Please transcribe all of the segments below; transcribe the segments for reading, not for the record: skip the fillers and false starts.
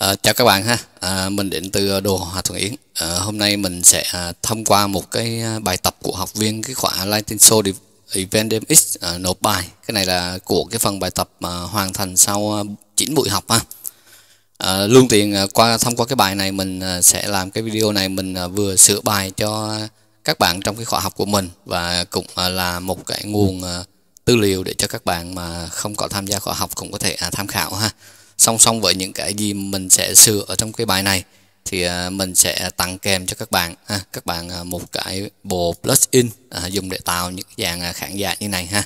Chào các bạn ha, mình đến từ Đồ Họa Thuận Yến. Hôm nay mình sẽ thông qua một cái bài tập của học viên cái khóa Lighting Show Event DMX nộp bài. Cái này là của cái phần bài tập hoàn thành sau 9 buổi học ha. Luôn tiện thông qua cái bài này mình sẽ làm cái video này, mình vừa sửa bài cho các bạn trong cái khóa học của mình và cũng là một cái nguồn tư liệu để cho các bạn mà không có tham gia khóa học cũng có thể tham khảo ha. Song song với những cái gì mình sẽ sửa ở trong cái bài này thì mình sẽ tặng kèm cho các bạn ha, các bạn một cái bộ plugin dùng để tạo những dạng khán giả như này ha.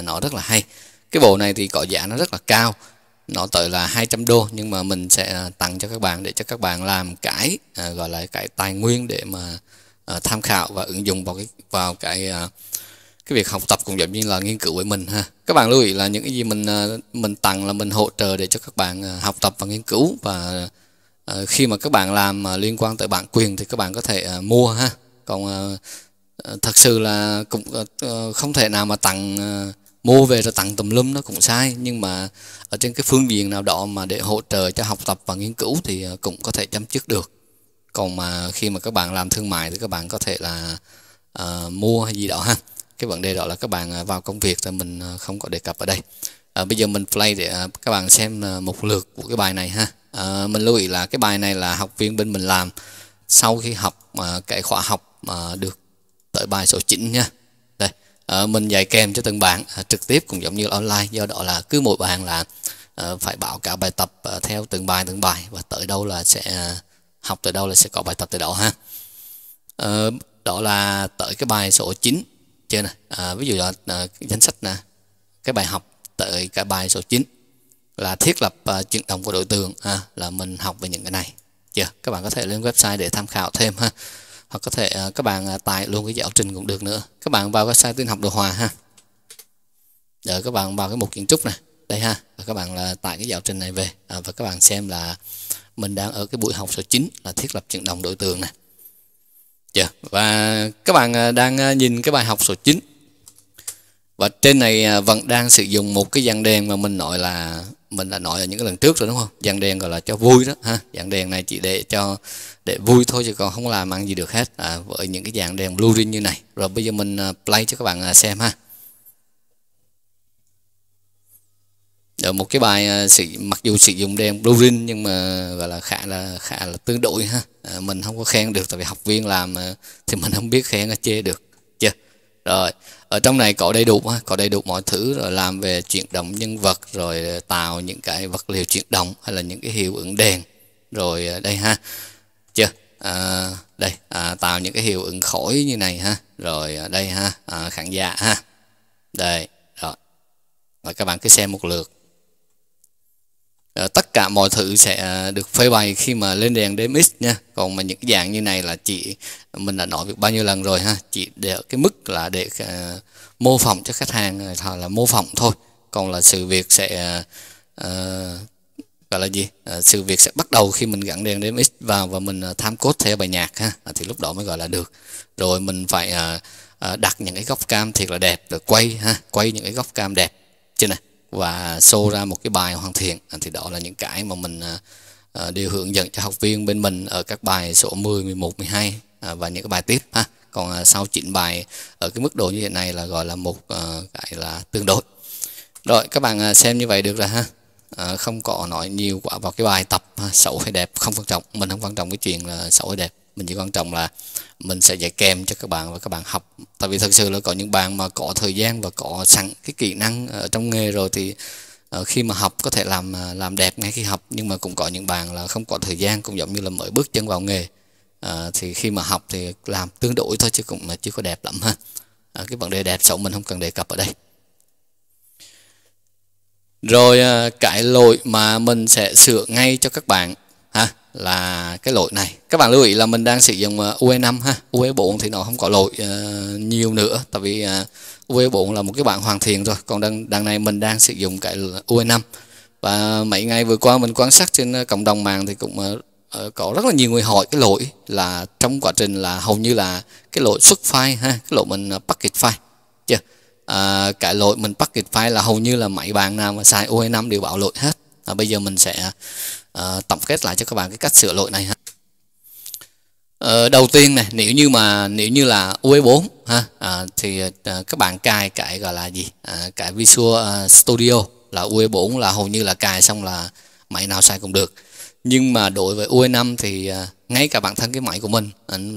Nó rất là hay. Cái bộ này thì có giá nó rất là cao, nó tới là 200 đô, nhưng mà mình sẽ tặng cho các bạn để cho các bạn làm cái gọi là cái tài nguyên để mà tham khảo và ứng dụng vào cái việc học tập cũng giống như là nghiên cứu với mình ha. Các bạn lưu ý là những cái gì mình tặng là mình hỗ trợ để cho các bạn học tập và nghiên cứu, và khi mà các bạn làm liên quan tới bản quyền thì các bạn có thể mua ha. Còn thật sự là cũng không thể nào mà tặng mua về rồi tặng tùm lum, nó cũng sai, nhưng mà ở trên cái phương diện nào đó mà để hỗ trợ cho học tập và nghiên cứu thì cũng có thể chấm dứt được. Còn mà khi mà các bạn làm thương mại thì các bạn có thể là mua hay gì đó ha. Cái vấn đề đó là các bạn vào công việc thì mình không có đề cập ở đây. Bây giờ mình play để các bạn xem một lượt của cái bài này ha. Mình lưu ý là cái bài này là học viên bên mình làm sau khi học cái khóa học mà được tới bài số 9 nha. Đây, mình dạy kèm cho từng bạn trực tiếp cũng giống như online, do đó là cứ mỗi bạn là phải báo cáo bài tập theo từng bài, và tới đâu là sẽ học tới đâu là sẽ có bài tập tới đó ha. Đó là tới cái bài số 9 chưa nè. Ví dụ là danh sách nè, cái bài học tới cái bài số 9 là thiết lập chuyển động của đối tượng ha, là mình học về những cái này chưa. Các bạn có thể lên website để tham khảo thêm ha, hoặc có thể các bạn tải luôn cái giáo trình cũng được nữa. Các bạn vào website tin học đồ họa ha, rồi các bạn vào cái mục kiến trúc này đây ha, và các bạn là tải cái giáo trình này về và các bạn xem là mình đang ở cái buổi học số 9 là thiết lập chuyển động đối tượng này. Và các bạn đang nhìn cái bài học số 9. Và trên này vẫn đang sử dụng một cái dàn đèn mà mình đã nói ở những cái lần trước rồi đúng không? Dàn đèn gọi là cho vui đó ha. Dàn đèn này chỉ để vui thôi chứ còn không làm ăn gì được hết với những cái dàn đèn blue như này. Rồi bây giờ mình play cho các bạn xem ha. Ở một cái bài mặc dù sử dụng đèn blue ring nhưng mà gọi là khá là tương đối ha. Mình không có khen được tại vì học viên làm thì mình không biết khen hay chê được chưa. Rồi ở trong này có đầy đủ ha, có đầy đủ mọi thứ, rồi làm về chuyển động nhân vật, rồi tạo những cái vật liệu chuyển động hay là những cái hiệu ứng đèn, rồi đây ha chưa. Đây tạo những cái hiệu ứng khói như này ha, rồi đây ha khán giả ha đây. Và các bạn cứ xem một lượt. Tất cả mọi thứ sẽ được phơi bày khi mà lên đèn DMX nha. Còn mà những dạng như này là chỉ mình đã nói việc bao nhiêu lần rồi ha, chỉ để cái mức là để mô phỏng cho khách hàng, hoặc là mô phỏng thôi. Còn là sự việc sẽ gọi là gì? Sự việc sẽ bắt đầu khi mình gắn đèn DMX vào và mình timecode theo bài nhạc ha, thì lúc đó mới gọi là được. Rồi mình phải đặt những cái góc cam thiệt là đẹp, rồi quay ha, quay những cái góc cam đẹp trên này và show ra một cái bài hoàn thiện. Thì đó là những cái mà mình đều hướng dẫn cho học viên bên mình ở các bài số 10, 11, 12 và những cái bài tiếp ha. Còn sau 9 bài ở cái mức độ như hiện nay là gọi là một cái là tương đối. Rồi các bạn xem như vậy được rồi ha. Không có nói nhiều quá vào cái bài tập ha. Xấu hay đẹp không quan trọng, mình không quan trọng cái chuyện là xấu hay đẹp, mình chỉ quan trọng là mình sẽ dạy kèm cho các bạn và các bạn học. Tại vì thật sự là có những bạn mà có thời gian và có sẵn cái kỹ năng ở trong nghề rồi thì khi mà học có thể làm đẹp ngay khi học, nhưng mà cũng có những bạn là không có thời gian, cũng giống như là mới bước chân vào nghề thì khi mà học thì làm tương đối thôi chứ cũng chưa có đẹp lắm ha. Cái vấn đề đẹp xấu mình không cần đề cập ở đây. Rồi cái lỗi mà mình sẽ sửa ngay cho các bạn ha là cái lỗi này. Các bạn lưu ý là mình đang sử dụng UE5 ha, UE4 thì nó không có lỗi nhiều nữa, tại vì UE4 là một cái bản hoàn thiện rồi. Còn đằng này mình đang sử dụng cái UE5. Và mấy ngày vừa qua mình quan sát trên cộng đồng mạng thì cũng có rất là nhiều người hỏi cái lỗi là trong quá trình là hầu như là cái lỗi xuất file ha, cái lỗi mình package file chưa. Cái lỗi mình package file là hầu như là mấy bạn nào mà xài UE5 đều báo lỗi hết. Bây giờ mình sẽ tổng kết lại cho các bạn cái cách sửa lỗi này ha. Đầu tiên này, nếu như là UE4 ha, thì các bạn cài cái gọi là gì, cái Visual Studio là UE4 là hầu như là cài xong là máy nào xài cũng được. Nhưng mà đối với UE5 thì ngay cả bản thân cái máy của mình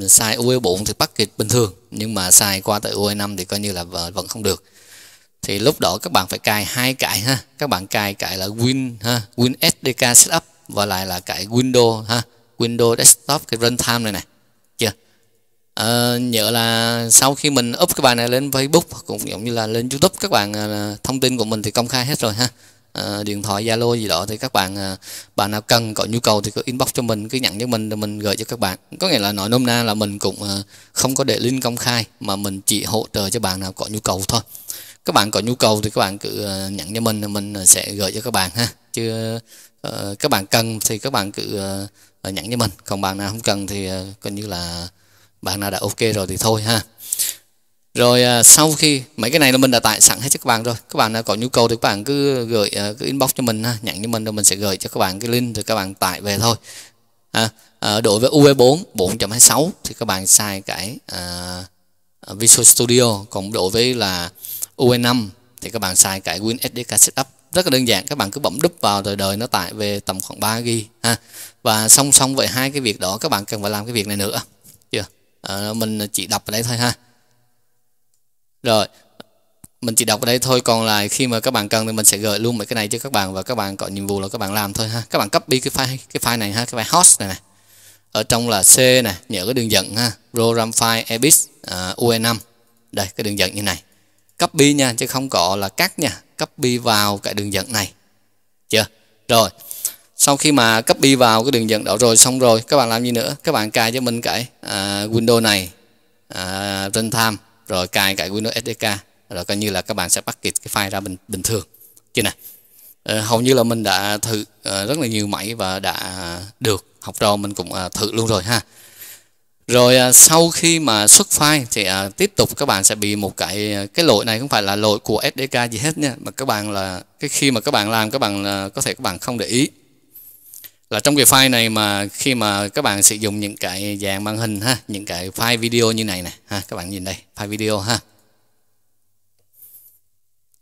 xài UE4 thì package bình thường, nhưng mà xài qua tới UE5 thì coi như là vẫn không được. Thì lúc đó các bạn phải cài hai cái ha, các bạn cài cái là Win SDK Setup và lại là cái Windows ha, Windows Desktop cái runtime này này chưa. Nhớ là sau khi mình up cái bài này lên Facebook cũng giống như là lên YouTube, các bạn thông tin của mình thì công khai hết rồi ha. Điện thoại Zalo gì đó thì các bạn nào cần có nhu cầu thì cứ inbox cho mình, cứ nhận cho mình rồi mình gửi cho các bạn. Có nghĩa là nói nôm na là mình cũng không có để link công khai mà mình chỉ hỗ trợ cho bạn nào có nhu cầu thôi. Các bạn có nhu cầu thì các bạn cứ nhận cho mình, mình sẽ gửi cho các bạn ha. Chứ các bạn cần thì các bạn cứ nhận cho mình, còn bạn nào không cần thì coi như là bạn nào đã ok rồi thì thôi ha. Rồi sau khi mấy cái này là mình đã tải sẵn hết cho các bạn rồi, các bạn nào có nhu cầu thì các bạn cứ gửi, cứ inbox cho mình ha, nhận cho mình rồi mình sẽ gửi cho các bạn cái link rồi các bạn tải về thôi. Đối với UE4 4.26 thì các bạn xài cái Visual Studio, còn đối với là UE5 thì các bạn xài cái Win SDK Setup. Rất là đơn giản, các bạn cứ bấm đúp vào rồi đời nó tải về tầm khoảng 3GB ha. Và song song với hai cái việc đó các bạn cần phải làm cái việc này nữa chưa. Mình chỉ đọc ở đây thôi ha. Rồi mình chỉ đọc ở đây thôi, còn lại khi mà các bạn cần thì mình sẽ gửi luôn mấy cái này cho các bạn, và các bạn có nhiệm vụ là các bạn làm thôi ha. Các bạn copy cái file này ha, cái file host này này, ở trong là C này, nhớ cái đường dẫn ha, program file ebis UE5 đây, cái đường dẫn như này, copy nha chứ không có là cắt nha, copy vào cái đường dẫn này chưa. Rồi sau khi mà copy vào cái đường dẫn đó rồi xong rồi các bạn làm gì nữa, các bạn cài cho mình cái Windows này, runtime, rồi cài cái Windows SDK, rồi coi như là các bạn sẽ package cái file ra bình thường chứ này. Hầu như là mình đã thử rất là nhiều máy và đã được, học trò mình cũng thử luôn rồi ha. Rồi sau khi mà xuất file thì tiếp tục các bạn sẽ bị một cái lỗi này, không phải là lỗi của SDK gì hết nha, mà các bạn là cái khi mà các bạn làm các bạn có thể các bạn không để ý là trong cái file này, mà khi mà các bạn sử dụng những cái dạng màn hình ha, những cái file video như này này ha, các bạn nhìn đây, file video ha.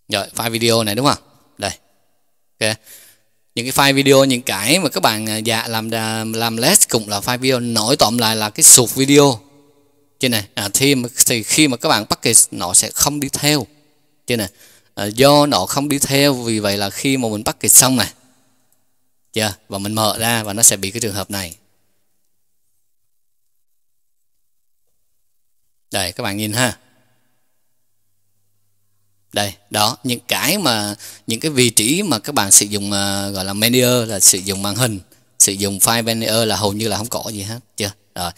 Rồi file video này đúng không? Đây. Ok. Những cái file video, những cái mà các bạn dạ làm less cũng là file video, nói tóm lại là cái sụp video trên này thì khi mà các bạn package nó sẽ không đi theo trên này, do nó không đi theo, vì vậy là khi mà mình package xong này chưa, và mình mở ra và nó sẽ bị cái trường hợp này. Đây các bạn nhìn ha, đây đó, những cái vị trí mà các bạn sử dụng gọi là menu, là sử dụng màn hình, sử dụng file menu là hầu như là không có gì hết chưa. Rồi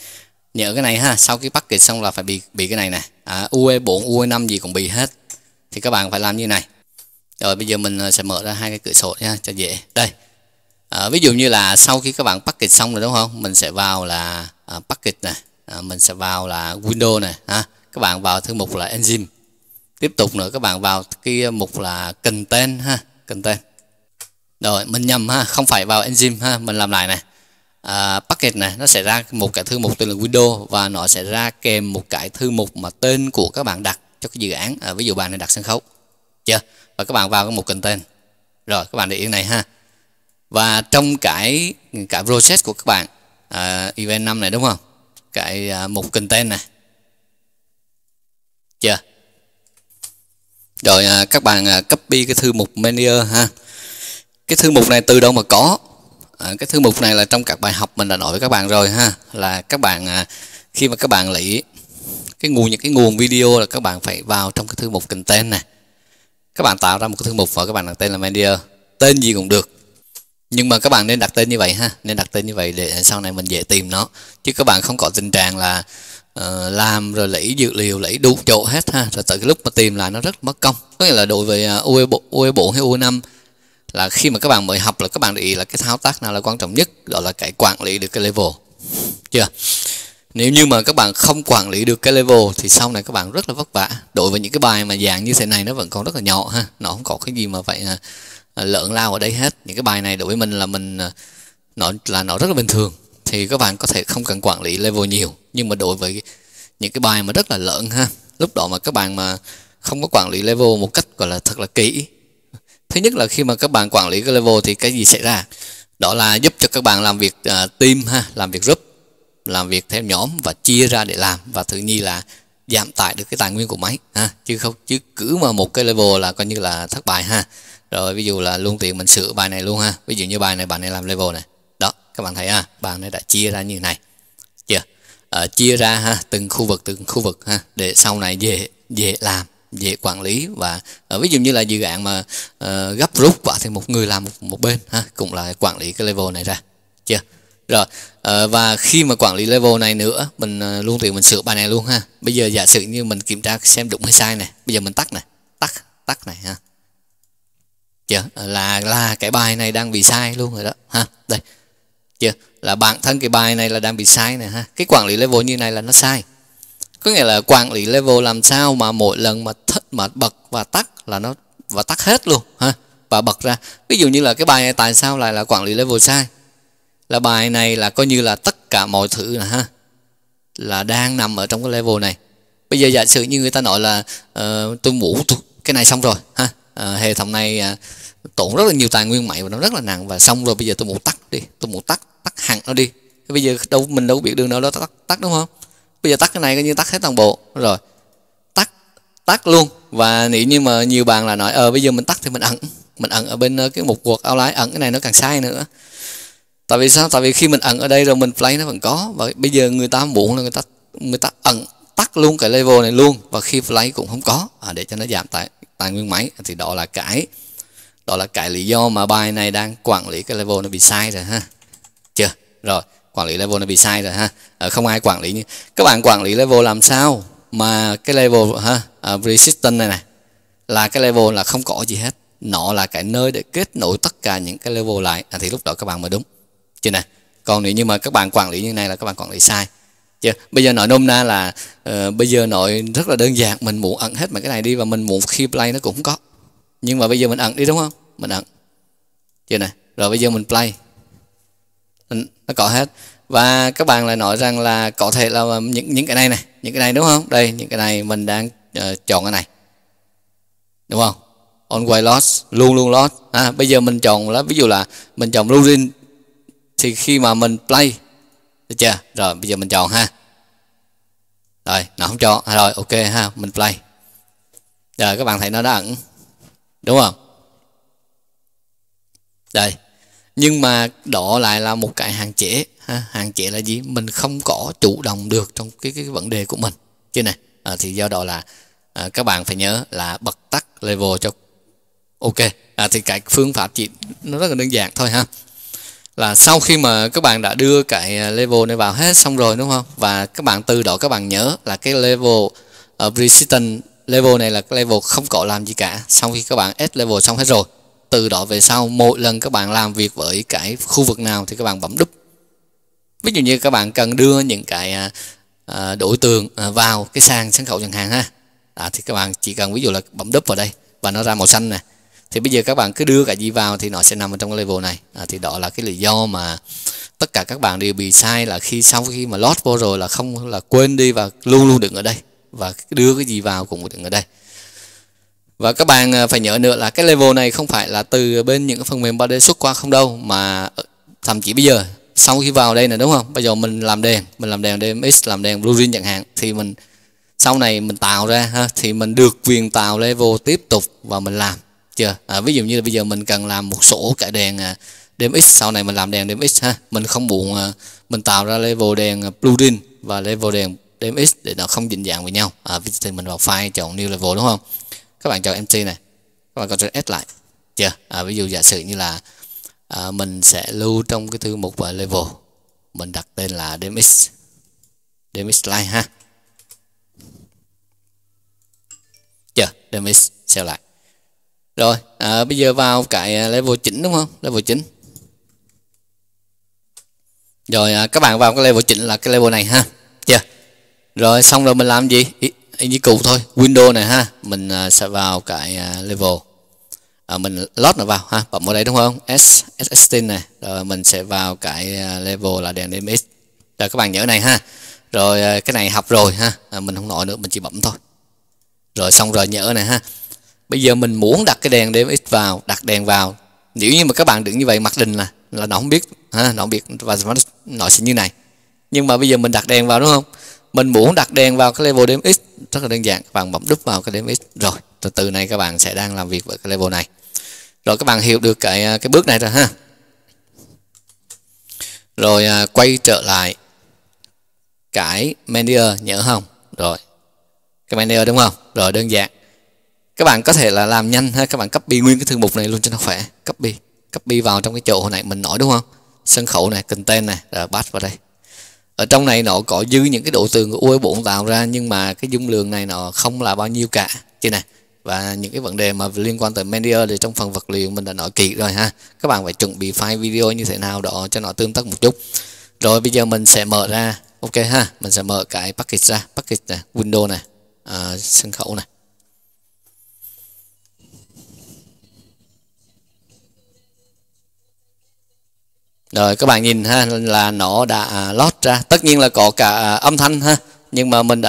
nhớ cái này ha, sau khi package xong là phải bị cái này nè, UE4 UE5 gì cũng bị hết, thì các bạn phải làm như này. Rồi bây giờ mình sẽ mở ra hai cái cửa sổ nha cho dễ. Đây ví dụ như là sau khi các bạn package xong rồi đúng không, mình sẽ vào là package này, mình sẽ vào là Windows này ha, các bạn vào thư mục là engine. Tiếp tục nữa các bạn vào cái mục là content ha, content. Rồi mình nhầm ha, không phải vào engine ha, mình làm lại này. Package này nó sẽ ra một cái thư mục tên là Windows, và nó sẽ ra kèm một cái thư mục mà tên của các bạn đặt cho cái dự án. Ví dụ bạn này đặt sân khấu chưa, và các bạn vào cái mục content. Rồi các bạn để ý này ha, và trong cái process của các bạn event 5 này đúng không, cái mục content này chưa. Rồi các bạn copy cái thư mục menu ha. Cái thư mục này từ đâu mà có? Cái thư mục này là trong các bài học mình đã nói với các bạn rồi ha, là các bạn khi mà các bạn lấy cái nguồn, những cái nguồn video là các bạn phải vào trong cái thư mục content này. Các bạn tạo ra một cái thư mục và các bạn đặt tên là menu, tên gì cũng được. Nhưng mà các bạn nên đặt tên như vậy ha, nên đặt tên như vậy để sau này mình dễ tìm nó. Chứ các bạn không có tình trạng là làm rồi lấy dữ liệu, lấy đủ chỗ hết ha, rồi tới cái lúc mà tìm lại nó rất mất công. Có nghĩa là đối với UE4 hay UE5 là khi mà các bạn mới học là các bạn để ý là cái thao tác nào là quan trọng nhất, đó là cái quản lý được cái level chưa. Nếu như mà các bạn không quản lý được cái level thì sau này các bạn rất là vất vả. Đối với những cái bài mà dạng như thế này nó vẫn còn rất là nhỏ ha, nó không có cái gì mà phải lớn lao ở đây hết. Những cái bài này đối với mình là mình nó rất là bình thường thì các bạn có thể không cần quản lý level nhiều. Nhưng mà đối với những cái bài mà rất là lợn ha, lúc đó mà các bạn mà không có quản lý level một cách gọi là thật là kỹ, thứ nhất là khi mà các bạn quản lý cái level thì cái gì xảy ra, đó là giúp cho các bạn làm việc team ha, làm việc group, làm việc theo nhóm và chia ra để làm, và thứ nhì là giảm tải được cái tài nguyên của máy ha, chứ cứ mà một cái level là coi như là thất bại ha. Rồi ví dụ là luôn tiện mình sửa bài này luôn ha, ví dụ như bài này bạn này làm level này đó, các bạn thấy ha, bạn này đã chia ra như này chưa, chia ra ha, từng khu vực ha, để sau này dễ làm, dễ quản lý. Và ví dụ như là dự án mà gấp rút quá thì một người làm một bên ha, cũng là quản lý cái level này ra chưa. Rồi và khi mà quản lý level này nữa, mình luôn tiện mình sửa bài này luôn ha. Bây giờ giả sử như mình kiểm tra xem đúng hay sai này, bây giờ mình tắt này, tắt này ha, chưa, là cái bài này đang bị sai luôn rồi đó ha, đây chưa, là bản thân cái bài này là đang bị sai này ha. Cái quản lý level như này là nó sai, có nghĩa là quản lý level làm sao mà mỗi lần mà bật và tắt là nó tắt hết luôn ha, và bật ra. Ví dụ như là cái bài này tại sao lại là quản lý level sai, là bài này là coi như là tất cả mọi thứ là ha, là đang nằm ở trong cái level này. Bây giờ giả sử như người ta nói là tôi ngủ cái này xong rồi ha, hệ thống này tốn rất là nhiều tài nguyên máy và nó rất là nặng, và xong rồi bây giờ tôi muốn tắt đi, tôi muốn tắt hẳn nó đi. Bây giờ mình đâu biết đường nào đó tắt đúng không. Bây giờ tắt cái này coi như tắt hết toàn bộ rồi, tắt luôn. Và nếu như mà nhiều bạn là nói bây giờ mình tắt thì mình ẩn ở bên cái mục quật outline, ẩn cái này nó càng sai nữa. Tại vì sao? Tại vì khi mình ẩn ở đây rồi mình play nó vẫn có, và bây giờ người ta muốn là người ta ẩn tắt luôn cái level này luôn, và khi play cũng không có, để cho nó giảm tài nguyên máy. Thì đó là cái lý do mà bài này đang quản lý cái level nó bị sai rồi ha, chưa. Rồi quản lý level nó bị sai rồi ha, không ai quản lý như các bạn quản lý level làm sao mà cái level ha, resistance này là cái level là không có gì hết, nó là cái nơi để kết nối tất cả những cái level lại, thì lúc đó các bạn mới đúng chưa này. Còn nếu như mà các bạn quản lý như này là các bạn quản lý sai chưa. Bây giờ nói nôm na là bây giờ nói rất là đơn giản, mình muốn ẩn hết mà cái này đi, và mình muốn khi play nó cũng có, nhưng mà bây giờ mình ẩn đi đúng không, mình ẩn chưa này. Rồi bây giờ mình play nó có hết, và các bạn lại nói rằng là có thể là những cái này này, những cái này đúng không, đây những cái này mình đang chọn cái này đúng không, always lost, luôn lost. Bây giờ mình chọn là ví dụ là mình chọn losing, thì khi mà mình play được chưa, rồi bây giờ mình chọn ha, rồi nó không chọn rồi, ok ha, mình play rồi các bạn thấy nó đã ẩn đúng không, đây. Nhưng mà đó lại là một cái hạn chế ha. Hạn chế là gì, mình không có chủ động được trong cái vấn đề của mình chứ này. Thì do đó là các bạn phải nhớ là bật tắt level cho ok. Thì cái phương pháp chỉ nó rất là đơn giản thôi ha, là sau khi mà các bạn đã đưa cái level này vào hết xong rồi đúng không, và các bạn từ đó các bạn nhớ là cái level resistance level này là cái level không có làm gì cả. Sau khi các bạn add level xong hết rồi, từ đó về sau mỗi lần các bạn làm việc với cái khu vực nào thì các bạn bấm đúp. Ví dụ như các bạn cần đưa những cái đối tượng vào cái sàn sân khấu chẳng hạn ha, thì các bạn chỉ cần ví dụ là bấm đúp vào đây và nó ra màu xanh này. Thì bây giờ các bạn cứ đưa cái gì vào thì nó sẽ nằm ở trong cái level này. Thì đó là cái lý do mà tất cả các bạn đều bị sai, là sau khi mà load vô rồi là không là quên đi, và luôn đứng ở đây, và đưa cái gì vào cũng đứng ở đây. Và các bạn phải nhớ nữa là cái level này không phải là từ bên những phần mềm 3D xuất qua không đâu, mà thậm chí bây giờ sau khi vào đây này đúng không, bây giờ mình làm đèn, DMX, làm đèn blue chẳng hạn, thì mình sau này mình tạo ra ha, thì mình được quyền tạo level tiếp tục và mình làm chưa. Ví dụ như là bây giờ mình cần làm một số cái đèn DMX, sau này mình làm đèn DMX ha, mình không muốn mình tạo ra level đèn blue và level đèn DMX để nó không dính dạng với nhau. Thì mình vào file chọn new level đúng không, các bạn chọn MC này, các bạn Ctrl S lại chưa. Ví dụ giả sử như là mình sẽ lưu trong cái thư mục level, mình đặt tên là DMX Line ha, chưa, DMX save lại. Rồi bây giờ vào cái level 9 đúng không, level 9 rồi. Các bạn vào cái level 9 là cái level này ha, chưa. Rồi xong rồi mình làm gì, như cũ thôi, Windows này ha, mình sẽ vào cái level mình load nó vào ha, bấm vào đây đúng không, S extend này, rồi mình sẽ vào cái level là đèn DMX. Rồi các bạn nhớ này ha, rồi cái này học rồi ha, mình không nói nữa, mình chỉ bấm thôi. Rồi xong rồi nhớ này ha, bây giờ mình muốn đặt cái đèn DMX vào, đặt đèn vào. Nếu như mà các bạn đừng như vậy mặc định là nó không biết ha, nó không biết và nó sẽ như này. Nhưng mà bây giờ mình đặt đèn vào đúng không? Mình muốn đặt đèn vào cái level DMX rất là đơn giản, các bạn bấm đúp vào cái DMX rồi. Từ này các bạn sẽ đang làm việc với cái level này. Rồi các bạn hiểu được cái bước này rồi ha. Rồi quay trở lại cái menu nhớ không? Rồi. Cái menu đúng không? Rồi đơn giản. Các bạn có thể là làm nhanh ha, các bạn copy nguyên cái thư mục này luôn cho nó khỏe. Copy vào trong cái chỗ hồi nãy mình nói đúng không? Sân khấu này, content này, rồi bắt vào đây. Ở trong này nó có dư những cái độ tường của UE4 tạo ra, nhưng mà cái dung lượng này nó không là bao nhiêu cả trên này. Và những cái vấn đề mà liên quan tới media thì trong phần vật liệu mình đã nói kỹ rồi ha. Các bạn phải chuẩn bị file video như thế nào đó cho nó tương tác một chút. Rồi bây giờ mình sẽ mở ra, ok ha, mình sẽ mở cái package ra, package này, window này, sân khấu này. Rồi các bạn nhìn ha, là nó đã load ra, tất nhiên là có cả âm thanh ha, nhưng mà mình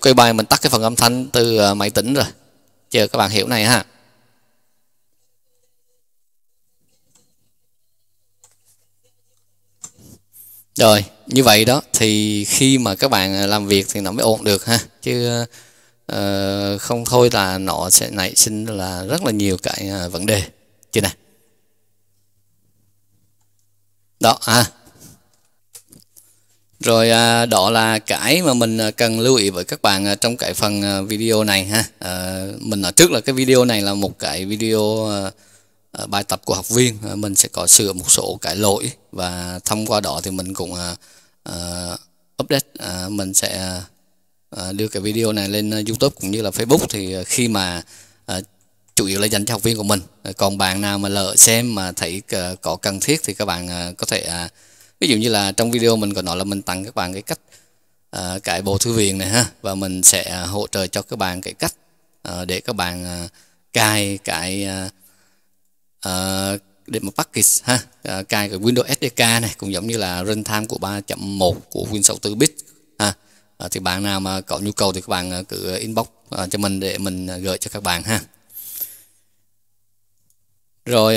quay bài mình tắt cái phần âm thanh từ máy tính rồi, chờ các bạn hiểu này ha. Rồi như vậy đó thì khi mà các bạn làm việc thì nó mới ổn được ha, chứ không thôi là nó sẽ nảy sinh là rất là nhiều cái vấn đề chứ này. Đó rồi đó là cái mà mình cần lưu ý với các bạn trong cái phần video này ha. Mình nói trước là cái video này là một cái video bài tập của học viên, mình sẽ có sửa một số cái lỗi và thông qua đó thì mình cũng update, mình sẽ đưa cái video này lên YouTube cũng như là Facebook thì khi mà chủ yếu là dành cho học viên của mình. Còn bạn nào mà lỡ xem mà thấy có cần thiết thì các bạn có thể, ví dụ như là trong video mình có nói là mình tặng các bạn cái cách cái bộ thư viện này ha, và mình sẽ hỗ trợ cho các bạn cái cách để các bạn cài cái để mà package ha, cài cái Windows SDK này cũng giống như là runtime của 3.1 của Windows 64-bit ha. Thì bạn nào mà có nhu cầu thì các bạn cứ inbox cho mình để mình gửi cho các bạn ha. Rồi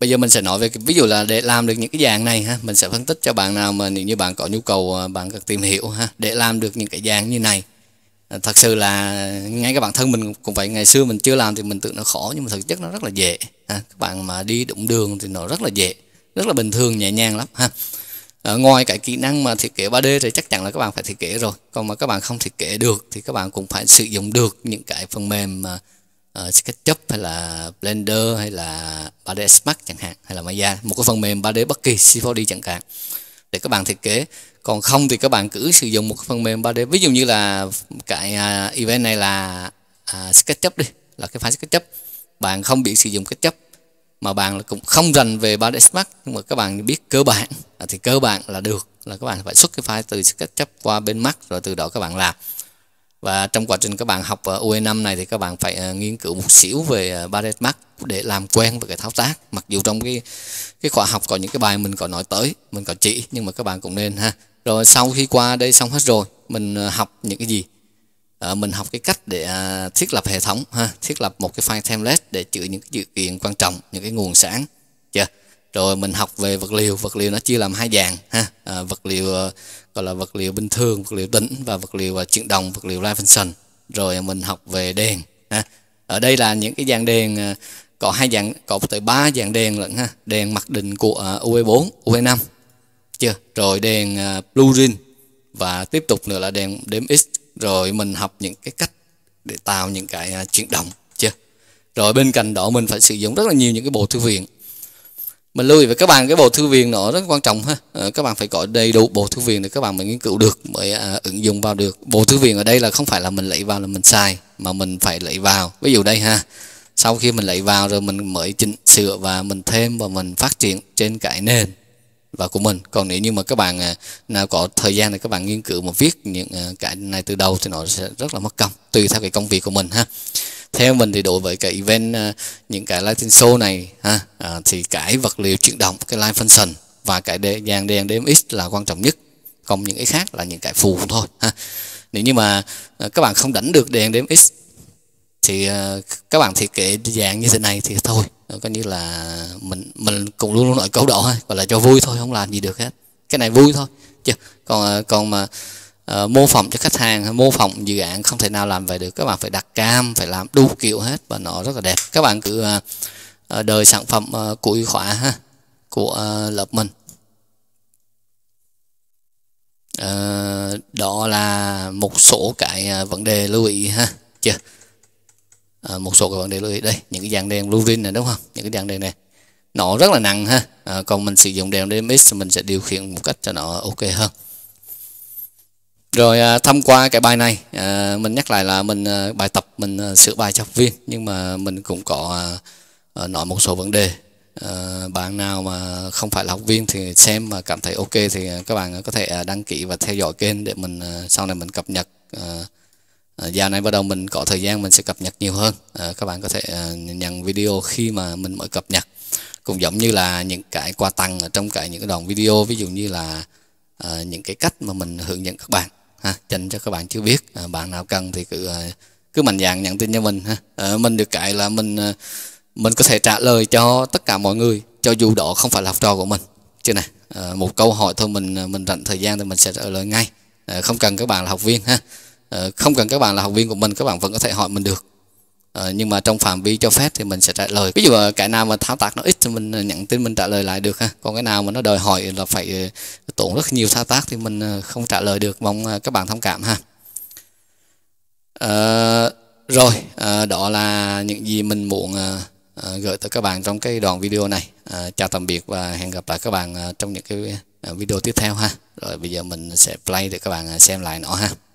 bây giờ mình sẽ nói về ví dụ là để làm được những cái dạng này ha, mình sẽ phân tích cho bạn nào mà nếu như bạn có nhu cầu bạn cần tìm hiểu ha, để làm được những cái dạng như này. Thật sự là ngay các bản thân mình cũng vậy, ngày xưa mình chưa làm thì mình tưởng nó khó nhưng mà thực chất nó rất là dễ ha. Các bạn mà đi đúng đường thì nó rất là dễ, rất là bình thường, nhẹ nhàng lắm ha. Ngoài cái kỹ năng mà thiết kế 3D thì chắc chắn là các bạn phải thiết kế rồi, còn mà các bạn không thiết kế được thì các bạn cũng phải sử dụng được những cái phần mềm mà SketchUp hay là Blender hay là 3D Smart chẳng hạn, hay là Maya, một cái phần mềm 3D bất kỳ, C4D chẳng hạn, để các bạn thiết kế. Còn không thì các bạn cứ sử dụng một cái phần mềm 3D, ví dụ như là cái event này là SketchUp đi, là cái file SketchUp. Bạn không biết sử dụng SketchUp mà bạn cũng không rành về 3D Smart, nhưng mà các bạn biết cơ bản thì cơ bản là được, là các bạn phải xuất cái file từ SketchUp qua bên Mac rồi từ đó các bạn làm. Và trong quá trình các bạn học UE5 này thì các bạn phải nghiên cứu một xíu về 3D Max để làm quen với cái thao tác. Mặc dù trong cái khóa học có những cái bài mình có nói tới, mình có chỉ, nhưng mà các bạn cũng nên ha. Rồi sau khi qua đây xong hết rồi, mình học những cái gì? Mình học cái cách để thiết lập hệ thống ha, thiết lập một cái file template để chứa những cái dữ kiện quan trọng, những cái nguồn sáng chưa? Rồi mình học về vật liệu nó chia làm hai dạng ha, vật liệu gọi là vật liệu bình thường, vật liệu tĩnh và vật liệu chuyển động, vật liệu live function. Rồi mình học về đèn ha. Ở đây là những cái dạng đèn, có hai dạng, có tới 3 dạng đèn lận ha, đèn mặc định của UE4, UE5 chưa, rồi đèn plugin và tiếp tục nữa là đèn DMX. Rồi mình học những cái cách để tạo những cái chuyển động chưa. Rồi bên cạnh đó mình phải sử dụng rất là nhiều những cái bộ thư viện. Mình lưu ý với các bạn cái bộ thư viện nó rất quan trọng ha. Các bạn phải có đầy đủ bộ thư viện để các bạn mới nghiên cứu được, mới ứng dụng vào được. Bộ thư viện ở đây là không phải là mình lấy vào là mình xài, mà mình phải lấy vào. Ví dụ đây ha, sau khi mình lấy vào rồi mình mới chỉnh sửa và mình thêm và mình phát triển trên cái nền và của mình. Còn nếu như mà các bạn nào có thời gian thì các bạn nghiên cứu mà viết những cái này từ đầu thì nó sẽ rất là mất công, tùy theo cái công việc của mình ha. Theo mình thì đối với cái event, những cái Lighting Show này ha, thì cái vật liệu chuyển động, cái Line Function và cái dàn đèn DMX là quan trọng nhất. Còn những cái khác là những cái phụ thôi ha. Nếu như mà các bạn không đánh được đèn DMX thì các bạn thiết kế dạng như thế này thì thôi, coi như là mình cũng luôn luôn nói câu đó ha, gọi là cho vui thôi, không làm gì được hết. Cái này vui thôi chứ còn mà mô phỏng cho khách hàng, mô phỏng dự án không thể nào làm về được. Các bạn phải đặt cam, phải làm đủ kiểu hết và nó rất là đẹp. Các bạn cứ đợi sản phẩm cuối khóa ha, của lớp mình. Đó là một số cái vấn đề lưu ý ha, chưa? Một số cái vấn đề lưu ý đây, những cái dàn đèn blue green này đúng không? Những cái dàn đèn này nó rất là nặng ha. Còn mình sử dụng đèn DMX mình sẽ điều khiển một cách cho nó ok hơn. Rồi thông qua cái bài này, mình nhắc lại là mình bài tập mình sửa bài cho học viên, nhưng mà mình cũng có nói một số vấn đề. Bạn nào mà không phải là học viên thì xem mà cảm thấy ok thì các bạn có thể đăng ký và theo dõi kênh để mình sau này mình cập nhật. Dạo này bắt đầu mình có thời gian mình sẽ cập nhật nhiều hơn. Các bạn có thể nhận video khi mà mình mới cập nhật. Cũng giống như là những cái quà tặng ở trong những cái đoạn video, ví dụ như là những cái cách mà mình hướng dẫn các bạn ha, dành cho các bạn chưa biết. Bạn nào cần thì cứ mạnh dạn nhắn tin cho mình ha. Mình được cái là mình có thể trả lời cho tất cả mọi người, cho dù đó không phải là học trò của mình chứ này. Một câu hỏi thôi, mình rảnh thời gian thì mình sẽ trả lời ngay. Không cần các bạn là học viên ha. Không cần các bạn là học viên của mình, các bạn vẫn có thể hỏi mình được. Nhưng mà trong phạm vi cho phép thì mình sẽ trả lời. Ví dụ cái nào mà thao tác nó ít thì mình nhận tin mình trả lời lại được ha. Còn cái nào mà nó đòi hỏi là phải tốn rất nhiều thao tác thì mình không trả lời được. Mong các bạn thông cảm ha. Rồi đó là những gì mình muốn gửi tới các bạn trong cái đoạn video này. Chào tạm biệt và hẹn gặp lại các bạn trong những cái video tiếp theo ha. Rồi bây giờ mình sẽ play để các bạn xem lại nó ha.